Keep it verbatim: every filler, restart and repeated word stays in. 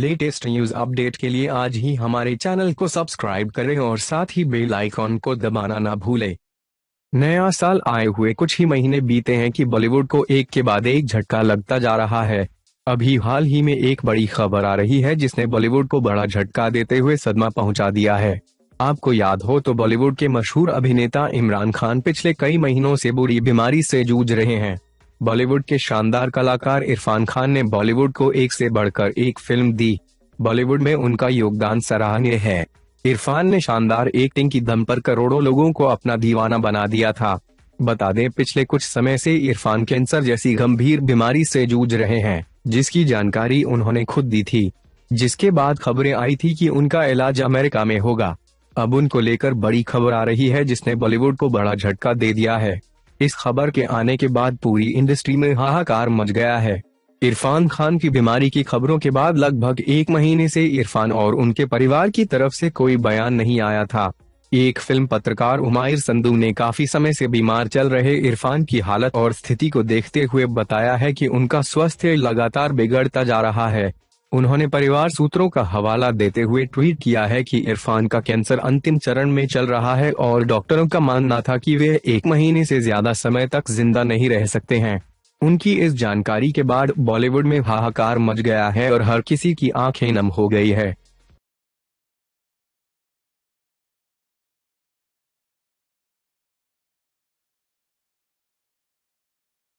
Latest news update के लिए आज ही हमारे चैनल को सब्सक्राइब करें और साथ ही बेल आइकॉन को दबाना ना भूलें। नया साल आए हुए कुछ ही महीने बीते हैं कि बॉलीवुड को एक के बाद एक झटका लगता जा रहा है। अभी हाल ही में एक बड़ी खबर आ रही है जिसने बॉलीवुड को बड़ा झटका देते हुए सदमा पहुंचा दिया है। आपको याद हो तो बॉलीवुड के मशहूर अभिनेता इमरान खान पिछले कई महीनों से बुरी बीमारी से जूझ रहे हैं। बॉलीवुड के शानदार कलाकार इरफान खान ने बॉलीवुड को एक से बढ़कर एक फिल्म दी। बॉलीवुड में उनका योगदान सराहनीय है। इरफान ने शानदार एक्टिंग की दम पर करोड़ों लोगों को अपना दीवाना बना दिया था। बता दें, पिछले कुछ समय से इरफान कैंसर जैसी गंभीर बीमारी से जूझ रहे हैं, जिसकी जानकारी उन्होंने खुद दी थी, जिसके बाद खबरें आई थी कि उनका इलाज अमेरिका में होगा। अब उनको लेकर बड़ी खबर आ रही है जिसने बॉलीवुड को बड़ा झटका दे दिया है। इस खबर के आने के बाद पूरी इंडस्ट्री में हाहाकार मच गया है। इरफान खान की बीमारी की खबरों के बाद लगभग एक महीने से इरफान और उनके परिवार की तरफ से कोई बयान नहीं आया था। एक फिल्म पत्रकार अमीर संधू ने काफी समय से बीमार चल रहे इरफान की हालत और स्थिति को देखते हुए बताया है कि उनका स्वास्थ्य लगातार बिगड़ता जा रहा है। उन्होंने परिवार सूत्रों का हवाला देते हुए ट्वीट किया है कि इरफान का कैंसर अंतिम चरण में चल रहा है और डॉक्टरों का मानना था कि वे एक महीने से ज्यादा समय तक जिंदा नहीं रह सकते हैं। उनकी इस जानकारी के बाद बॉलीवुड में हाहाकार मच गया है और हर किसी की आंखें नम हो गई है।